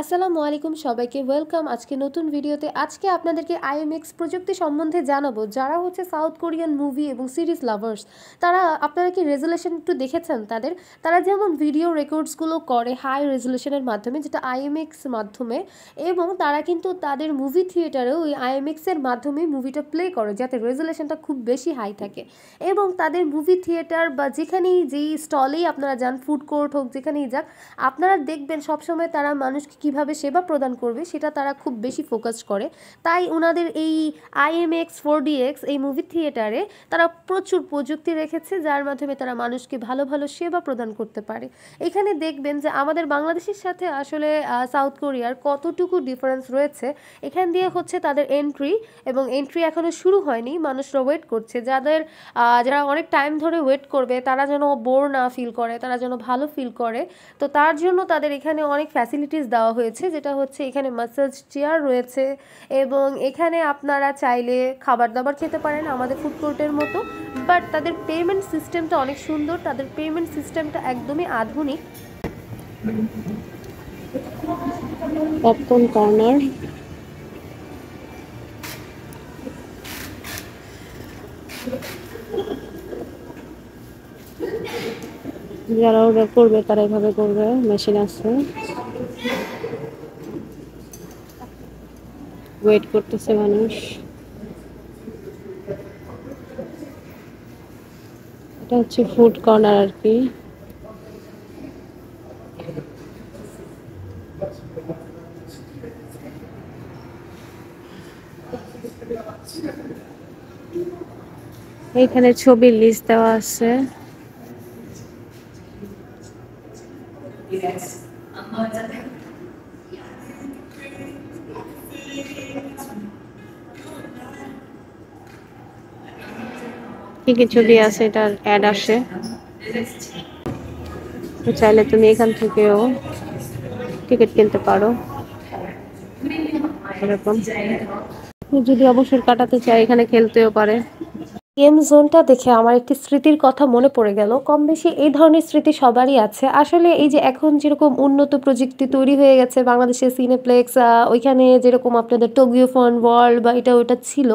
আসসালামু আলাইকুম সবাইকে ওয়েলকাম আজকে নতুন ভিডিওতে। আজকে আপনাদেরকে IMAX প্রযুক্তি সম্বন্ধে জানাবো। যারা হচ্ছে সাউথ কোরিয়ান মুভি এবং সিরিজ লাভার্স, তারা আপনারা কি রেজুলেশন একটু দেখেছেন? তারা যেমন ভিডিও রেকর্ডসগুলো করে হাই রেজুলেশনের মাধ্যমে, যেটা IMAX মাধ্যমে, এবং তারা কিন্তু তাদের মুভি থিয়েটারেও ওই IMAX-এর মাধ্যমে মুভিটা প্লে করে, যাতে রেজুলেশনটা খুব বেশি হাই থাকে। এবং তাদের মুভি থিয়েটার বা যেই স্টলেই আপনারা যান, ফুড কোর্ট হোক, যেখানেই যাক, আপনারা দেখবেন সবসময় তারা মানুষকে কিভাবে সেবা প্রদান করবে সেটা তারা খুব বেশি ফোকাস করে। তাই ওনাদের এই IMAX 4DX এই মুভি থিয়েটারে তারা প্রচুর প্রযুক্তি রেখেছে, যার মাধ্যমে তারা মানুষকে ভালো ভালো সেবা প্রদান করতে পারে। এখানে দেখবেন যে আমাদের বাংলাদেশের সাথে আসলে সাউথ কোরিয়ার কতটুকু ডিফারেন্স রয়েছে। এখান দিয়ে হচ্ছে তাদের এন্ট্রি, এবং এন্ট্রি এখনও শুরু হয়নি, মানুষরা ওয়েট করছে। যারা অনেক টাইম ধরে ওয়েট করবে তারা যেন বোর না ফিল করে, তারা যেন ভালো ফিল করে। তো তার জন্য তাদের এখানে অনেক ফ্যাসিলিটিস দেওয়া হয়েছে, যেটা হচ্ছে এখানে ম্যাসাজ চেয়ার রয়েছে, এবং এখানে আপনারা চাইলে খাবার দাবার খেতে পারেন আমাদের ফুড কোর্টের মতো। বাট তাদের পেমেন্ট সিস্টেমটা অনেক সুন্দর, তাদের পেমেন্ট সিস্টেমটা একদমই আধুনিক। পপকর্ন কর্নার, যারা অর্ডার করবে তারা এভাবে করবে, মেশিন আছে, ওয়েট করতেছে মানুষ। এটা হচ্ছে ফুড কর্নার আর কি। এইখানে ছবির লিস্ট দেওয়া আছে। কি কি ছবি আছে, এটার অ্যাড আসে। চাইলে তুমি এখান থেকেও টিকিট কিনতে পারো। এরকম যদি অবসর কাটাতে চাই এখানে খেলতেও পারে। গেম জোনটা দেখে আমার একটি স্মৃতির কথা মনে পড়ে গেল। কম বেশি এই ধরনের স্মৃতি সবারই আছে। আসলে এই যে এখন যেরকম উন্নত প্রযুক্তি তৈরি হয়ে গেছে, বাংলাদেশের সিনেপ্লেক্স, ওইখানে যেরকম আপনাদের টোকিও ফান ওয়ার্ল্ড বা এটা ওটা ছিল।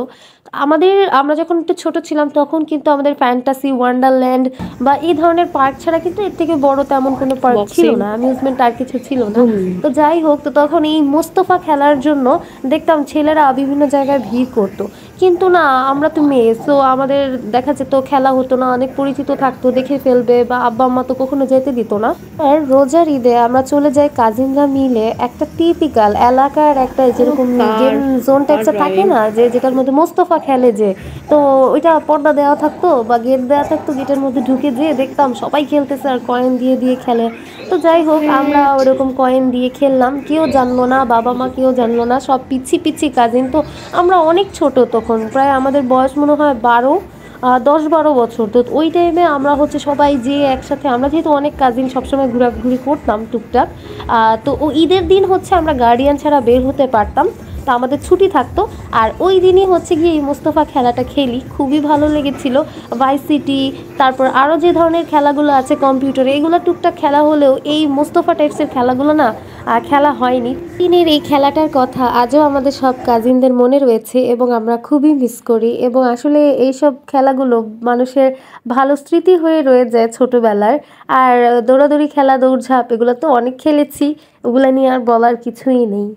আমরা যখন একটু ছোটো ছিলাম তখন কিন্তু আমাদের ফ্যান্টাসি ওয়ান্ডারল্যান্ড বা এই ধরনের পার্ক ছাড়া কিন্তু এর থেকে বড় তেমন কোনো পার্ক ছিল না, অ্যামিউজমেন্ট আর কিছু ছিল না। তো যাই হোক, তো তখন এই মোস্তফা খেলার জন্য দেখতাম ছেলেরা বিভিন্ন জায়গায় ভিড় করতো, কিন্তু না, আমরা তো মেয়ে, সো আমাদের দেখা যেত খেলা হতো না, অনেক পরিচিত থাকতো, দেখে ফেলবে, বা আব্বা আম্মা তো কখনো যেতে দিত না। আর রোজার ঈদে আমরা চলে যাই কাজিনরা মিলে একটা টিপিক্যাল এলাকার একটা যেরকম গেম জোন টাইপসে থাকে না, যেটার মধ্যে মোস্তফা খেলে, যে তো ওইটা পর্দা দেওয়া থাকতো বা গেট দেওয়া থাকতো, গেটের মধ্যে ঢুকে যেয়ে দেখতাম সবাই খেলতেছে আর কয়েন দিয়ে দিয়ে খেলে। তো যাই হোক, আমরা ওরকম কয়েন দিয়ে খেললাম, কেউ জানলো না, বাবা মা কেউ জানলো না, সব পিছি পিছি কাজিন। তো আমরা অনেক ছোট, তখন প্রায় আমাদের বয়স মনে হয় 10-12 বছর। তো ওই টাইমে আমরা হচ্ছে সবাই যেয়ে একসাথে, আমরা যেহেতু অনেক কাজিন সবসময় ঘোরাঘুরি করতাম টুকটাক, তো ঈদের দিন হচ্ছে আমরা গার্ডিয়ান ছাড়া বের হতে পারতাম, তো আমাদের ছুটি থাকতো, আর ওই দিনই হচ্ছে গিয়ে এই মোস্তফা খেলাটা খেলি। খুবই ভালো লেগেছিল। ভাইসিটি, তারপর আরও যে ধরনের খেলাগুলো আছে কম্পিউটারে, এগুলো টুকটাক খেলা হলেও এই মোস্তফা টাইপসের খেলাগুলো না খেলা হয়নি। দিনের এই খেলাটার কথা আজও আমাদের সব কাজিনদের মনে রয়েছে, এবং আমরা খুবই মিস করি। এবং আসলে এইসব খেলাগুলো মানুষের ভালো স্মৃতি হয়ে রয়ে যায় ছোটোবেলার। আর দৌড়াদৌড়ি খেলা, দৌড়ঝাঁপ, এগুলো তো অনেক খেলেছি, ওগুলো নিয়ে আর বলার কিছুই নেই।